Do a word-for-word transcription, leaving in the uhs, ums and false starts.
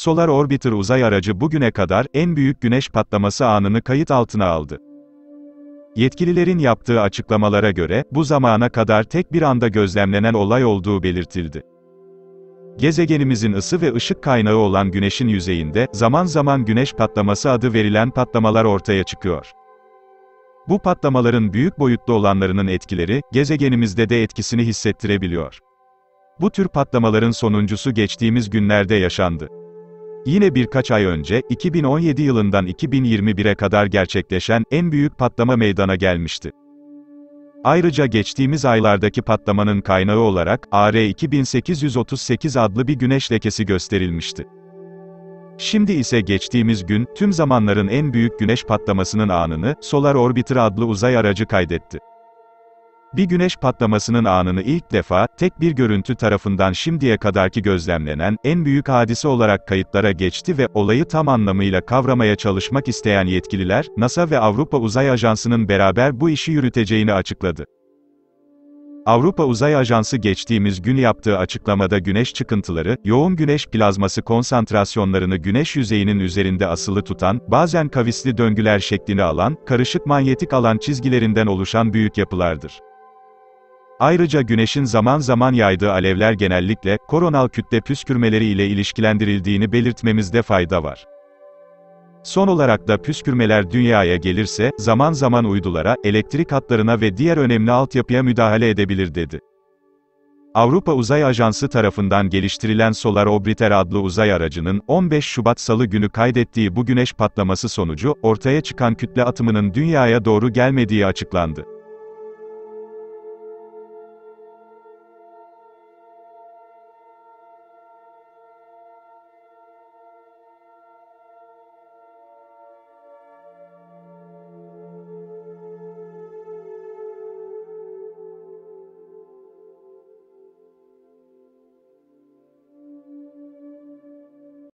Solar Orbiter uzay aracı bugüne kadar en büyük güneş patlaması anını kayıt altına aldı. Yetkililerin yaptığı açıklamalara göre, bu zamana kadar tek bir anda gözlemlenen olay olduğu belirtildi. Gezegenimizin ısı ve ışık kaynağı olan Güneş'in yüzeyinde, zaman zaman güneş patlaması adı verilen patlamalar ortaya çıkıyor. Bu patlamaların büyük boyutlu olanlarının etkileri, gezegenimizde de etkisini hissettirebiliyor. Bu tür patlamaların sonuncusu geçtiğimiz günlerde yaşandı. Yine birkaç ay önce, iki bin on yedi yılından iki bin yirmi bire kadar gerçekleşen, en büyük patlama meydana gelmişti. Ayrıca geçtiğimiz aylardaki patlamanın kaynağı olarak, A R iki bin sekiz yüz otuz sekiz adlı bir güneş lekesi gösterilmişti. Şimdi ise geçtiğimiz gün, tüm zamanların en büyük güneş patlamasının anını, Solar Orbiter adlı uzay aracı kaydetti. Bir güneş patlamasının anını ilk defa, tek bir görüntü tarafından şimdiye kadarki gözlemlenen, en büyük hadise olarak kayıtlara geçti ve, olayı tam anlamıyla kavramaya çalışmak isteyen yetkililer, NASA ve Avrupa Uzay Ajansı'nın beraber bu işi yürüteceğini açıkladı. Avrupa Uzay Ajansı geçtiğimiz gün yaptığı açıklamada güneş çıkıntıları, yoğun güneş plazması konsantrasyonlarını güneş yüzeyinin üzerinde asılı tutan, bazen kavisli döngüler şeklini alan, karışık manyetik alan çizgilerinden oluşan büyük yapılardır. Ayrıca güneşin zaman zaman yaydığı alevler genellikle, koronal kütle püskürmeleri ile ilişkilendirildiğini belirtmemizde fayda var. Son olarak da püskürmeler dünyaya gelirse, zaman zaman uydulara, elektrik hatlarına ve diğer önemli altyapıya müdahale edebilir dedi. Avrupa Uzay Ajansı tarafından geliştirilen Solar Orbiter adlı uzay aracının, on beş Şubat Salı günü kaydettiği bu güneş patlaması sonucu, ortaya çıkan kütle atımının dünyaya doğru gelmediği açıklandı.